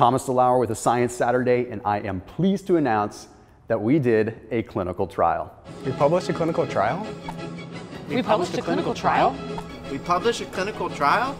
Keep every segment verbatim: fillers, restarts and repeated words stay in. Thomas DeLauer with a Science Saturday, and I am pleased to announce that we did a clinical trial. We published a clinical trial? We, we published, published a clinical, clinical trial? trial? We published a clinical trial?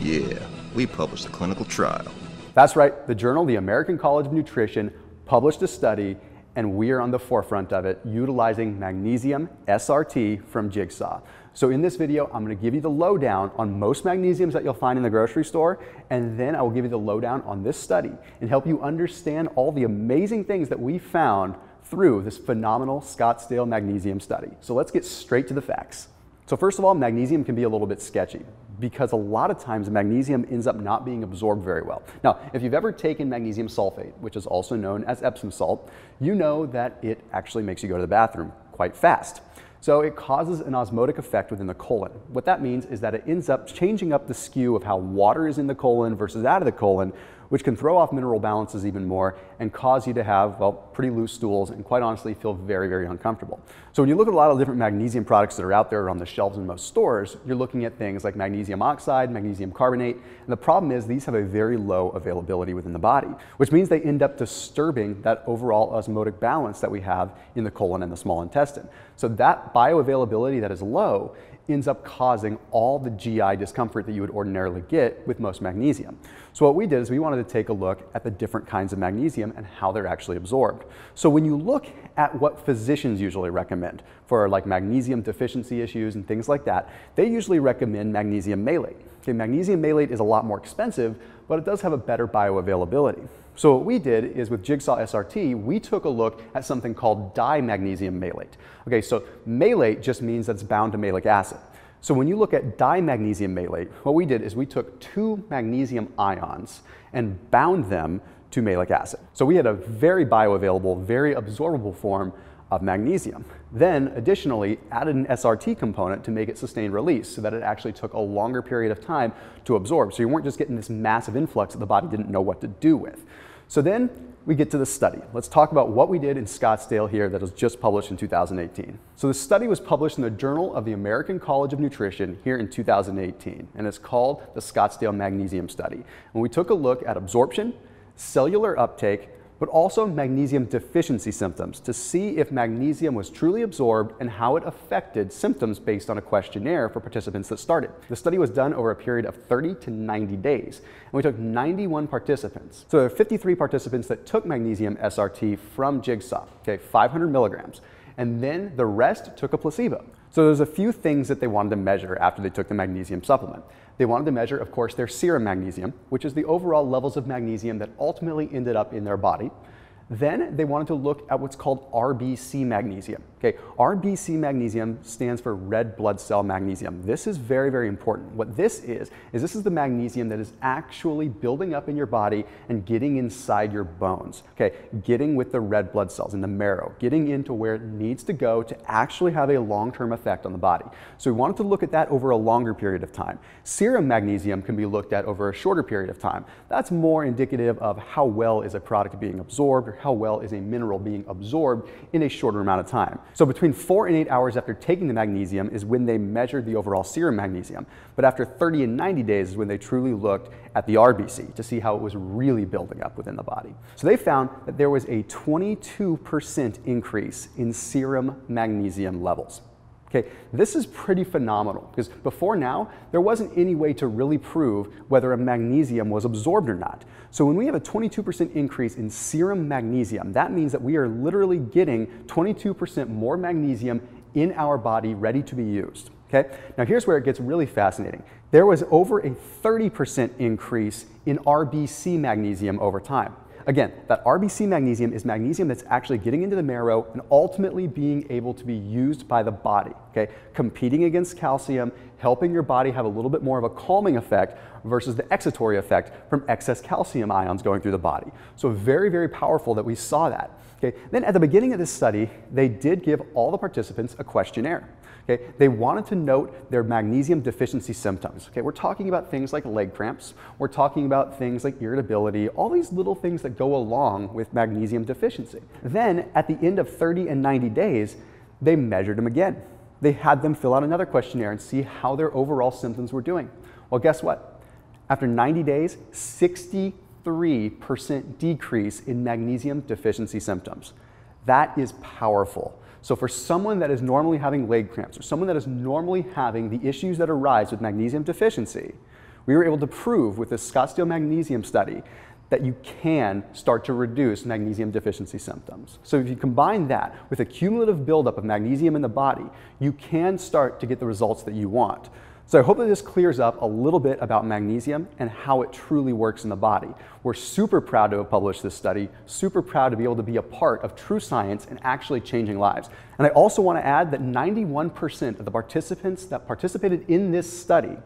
Yeah, we published a clinical trial. That's right, the Journal of the American College of Nutrition published a study, and we are on the forefront of it, utilizing magnesium S R T from Jigsaw. So in this video, I'm gonna give you the lowdown on most magnesiums that you'll find in the grocery store, and then I will give you the lowdown on this study and help you understand all the amazing things that we found through this phenomenal Scottsdale Magnesium Study. So let's get straight to the facts. So first of all, magnesium can be a little bit sketchy because a lot of times magnesium ends up not being absorbed very well. Now, if you've ever taken magnesium sulfate, which is also known as Epsom salt, you know that it actually makes you go to the bathroom quite fast. So it causes an osmotic effect within the colon. What that means is that it ends up changing up the skew of how water is in the colon versus out of the colon, which can throw off mineral balances even more and cause you to have, well, pretty loose stools and quite honestly feel very, very uncomfortable. So when you look at a lot of different magnesium products that are out there on the shelves in most stores, you're looking at things like magnesium oxide, magnesium carbonate, and the problem is these have a very low availability within the body, which means they end up disturbing that overall osmotic balance that we have in the colon and the small intestine. So that bioavailability that is low ends up causing all the G I discomfort that you would ordinarily get with most magnesium. So what we did is we wanted to take a look at the different kinds of magnesium and how they're actually absorbed. So when you look at what physicians usually recommend for like magnesium deficiency issues and things like that, they usually recommend magnesium malate. Okay, magnesium malate is a lot more expensive, but it does have a better bioavailability. So what we did is with Jigsaw S R T, we took a look at something called dimagnesium malate. Okay, so malate just means that's bound to malic acid. So when you look at dimagnesium malate, what we did is we took two magnesium ions and bound them to malic acid. So we had a very bioavailable, very absorbable form of magnesium. Then additionally added an S R T component to make it sustained release so that it actually took a longer period of time to absorb. So you weren't just getting this massive influx that the body didn't know what to do with. So then we get to the study. Let's talk about what we did in Scottsdale here that was just published in two thousand eighteen. So the study was published in the Journal of the American College of Nutrition here in two thousand eighteen, and it's called the Scottsdale Magnesium Study. And we took a look at absorption, cellular uptake, but also magnesium deficiency symptoms to see if magnesium was truly absorbed and how it affected symptoms based on a questionnaire for participants that started. The study was done over a period of thirty to ninety days, and we took ninety-one participants. So there are fifty-three participants that took magnesium S R T from Jigsaw, okay, five hundred milligrams, and then the rest took a placebo. So there's a few things that they wanted to measure after they took the magnesium supplement. They wanted to measure, of course, their serum magnesium, which is the overall levels of magnesium that ultimately ended up in their body. Then they wanted to look at what's called R B C magnesium. Okay, R B C magnesium stands for red blood cell magnesium. This is very, very important. What this is, is this is the magnesium that is actually building up in your body and getting inside your bones, okay, getting with the red blood cells in the marrow, getting into where it needs to go to actually have a long-term effect on the body. So we wanted to look at that over a longer period of time. Serum magnesium can be looked at over a shorter period of time. That's more indicative of how well is a product being absorbed, or how well is a mineral being absorbed in a shorter amount of time. So between four and eight hours after taking the magnesium is when they measured the overall serum magnesium, but after thirty and ninety days is when they truly looked at the R B C to see how it was really building up within the body. So they found that there was a twenty-two percent increase in serum magnesium levels. Okay, this is pretty phenomenal because before now, there wasn't any way to really prove whether a magnesium was absorbed or not. So when we have a twenty-two percent increase in serum magnesium, that means that we are literally getting twenty-two percent more magnesium in our body ready to be used. Okay? Now here's where it gets really fascinating. There was over a thirty percent increase in R B C magnesium over time. Again, that R B C magnesium is magnesium that's actually getting into the marrow and ultimately being able to be used by the body, okay? Competing against calcium, helping your body have a little bit more of a calming effect versus the excitatory effect from excess calcium ions going through the body. So very, very powerful that we saw that, okay? Then at the beginning of this study, they did give all the participants a questionnaire. Okay, they wanted to note their magnesium deficiency symptoms. Okay, we're talking about things like leg cramps, we're talking about things like irritability, all these little things that go along with magnesium deficiency. Then at the end of thirty and ninety days, they measured them again. They had them fill out another questionnaire and see how their overall symptoms were doing. Well, guess what? After ninety days, sixty-three percent decrease in magnesium deficiency symptoms. That is powerful. So for someone that is normally having leg cramps or someone that is normally having the issues that arise with magnesium deficiency, we were able to prove with this Scottsdale Magnesium Study that you can start to reduce magnesium deficiency symptoms. So if you combine that with a cumulative buildup of magnesium in the body, you can start to get the results that you want. So I hope that this clears up a little bit about magnesium and how it truly works in the body. We're super proud to have published this study, super proud to be able to be a part of true science and actually changing lives. And I also want to add that ninety-one percent of the participants that participated in this study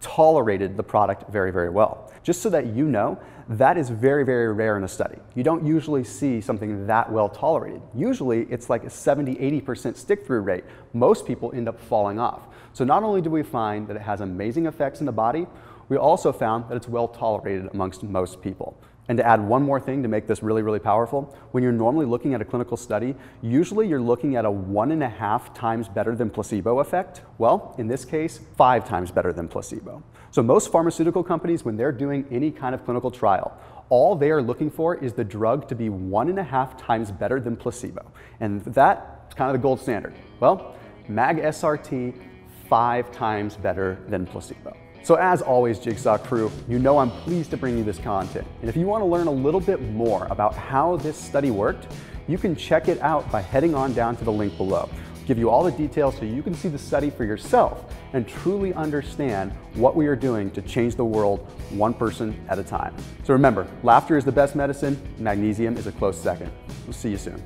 tolerated the product very, very well. Just so that you know, that is very, very rare in a study. You don't usually see something that well tolerated. Usually it's like a seventy, eighty percent stick-through rate. Most people end up falling off. So not only do we find that it has amazing effects in the body, we also found that it's well tolerated amongst most people. And to add one more thing to make this really, really powerful, when you're normally looking at a clinical study, usually you're looking at a one and a half times better than placebo effect. Well, in this case, five times better than placebo. So most pharmaceutical companies, when they're doing any kind of clinical trial, all they are looking for is the drug to be one and a half times better than placebo. And that's kind of the gold standard. Well, MagSRT, five times better than placebo. So as always, Jigsaw crew, you know I'm pleased to bring you this content. And if you want to learn a little bit more about how this study worked, you can check it out by heading on down to the link below. I'll give you all the details so you can see the study for yourself and truly understand what we are doing to change the world one person at a time. So remember, laughter is the best medicine, magnesium is a close second. We'll see you soon.